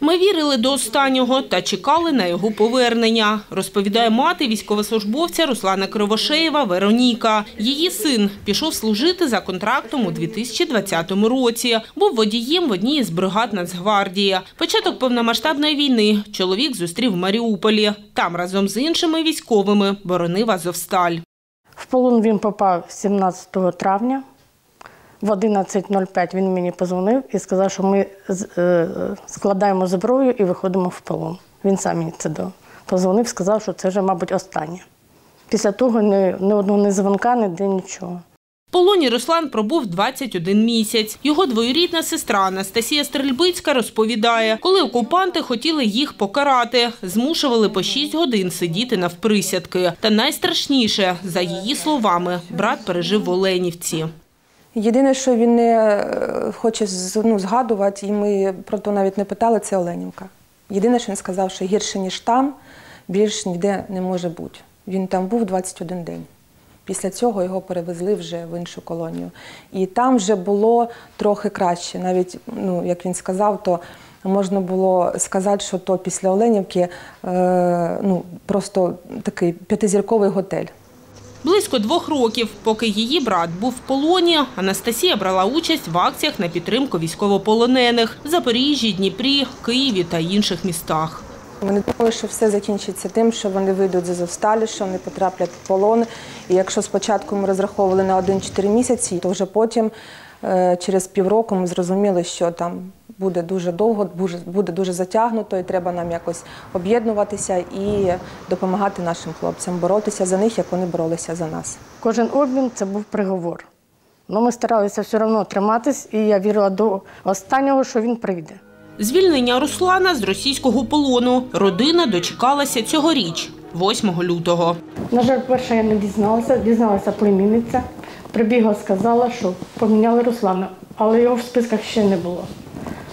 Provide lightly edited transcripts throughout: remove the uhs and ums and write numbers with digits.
Ми вірили до останнього та чекали на його повернення, розповідає мати військовослужбовця Руслана Кривошеєва Вероніка. Її син пішов служити за контрактом у 2020 році. Був водієм в одній із бригад Нацгвардії. Початок повномасштабної війни чоловік зустрів в Маріуполі. Там разом з іншими військовими боронив Азовсталь. В полон він попав 17 травня. В 11:05 він мені подзвонив і сказав, що ми складаємо зброю і виходимо в полон. Він сам мені це подзвонив, сказав, що це вже, мабуть, останнє. Після того ні одного ні дзвінка, ніде нічого. В полоні Руслан пробув 21 місяць. Його двоюрідна сестра Анастасія Стрельбицька розповідає, коли окупанти хотіли їх покарати, змушували по 6 годин сидіти навприсядки. Та найстрашніше, за її словами, брат пережив в Оленівці. Єдине, що він не хоче згадувати, і ми про то навіть не питали, це Оленівка. Єдине, що він сказав, що гірше, ніж там, більш ніде не може бути. Він там був 21 день. Після цього його перевезли вже в іншу колонію. І там вже було трохи краще. Навіть, як він сказав, то можна було сказати, що то після Оленівки просто такий 5-зірковий готель. Близько 2 років, поки її брат був в полоні, Анастасія брала участь в акціях на підтримку військовополонених в Запоріжжі, Дніпрі, Києві та інших містах. Вони думали, що все закінчиться тим, що вони вийдуть з Азовсталі, що вони потраплять в полон. І якщо спочатку ми розраховували на 1-4 місяці, то вже потім, через півроку, ми зрозуміли, що там буде дуже довго, буде дуже затягнуто, і треба нам якось об'єднуватися і допомагати нашим хлопцям, боротися за них, як вони боролися за нас. Кожен обмін – це був приговор. Але ми старалися все одно триматись, і я вірила до останнього, що він прийде. Звільнення Руслана з російського полону родина дочекалася цьогоріч, 8 лютого. На жаль, перше я не дізналася, дізналася племінниця. Прибігла, сказала, що поміняли Руслана, але його в списках ще не було.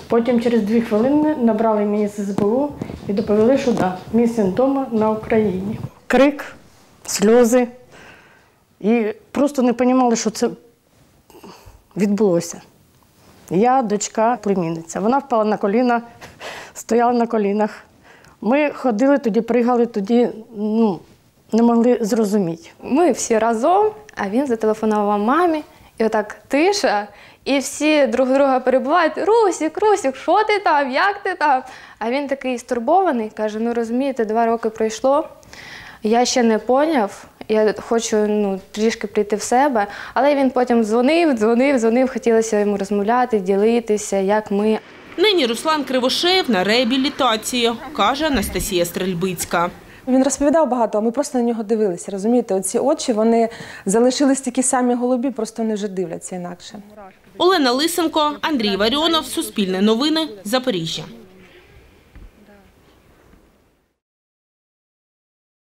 Потім через 2 хвилини набрали мені з СБУ і доповіли, що да, мій син вдома на Україні. Крик, сльози. І просто не розуміли, що це відбулося. Я дочка племінниця. Вона впала на коліна, стояла на колінах. Ми ходили тоді, пригали тоді, не могли зрозуміти. Ми всі разом, а він зателефонував мамі, і отак тиша. І всі друг друга перебувають: "Русік, Русік, що ти там, як ти там?" А він такий стурбований, каже: "Розумієте, 2 роки пройшло, я ще не поняв, я хочу трішки прийти в себе". Але він потім дзвонив, хотілося йому розмовляти, ділитися, як ми. Нині Руслан Кривошеєв на реабілітації, каже Анастасія Стрельбицька. Він розповідав багато, а ми просто на нього дивилися, розумієте? Оці очі, вони залишились такі самі голубі, просто вони вже дивляться інакше. Олена Лисенко, Андрій Варіонов, Суспільне новини, Запоріжжя.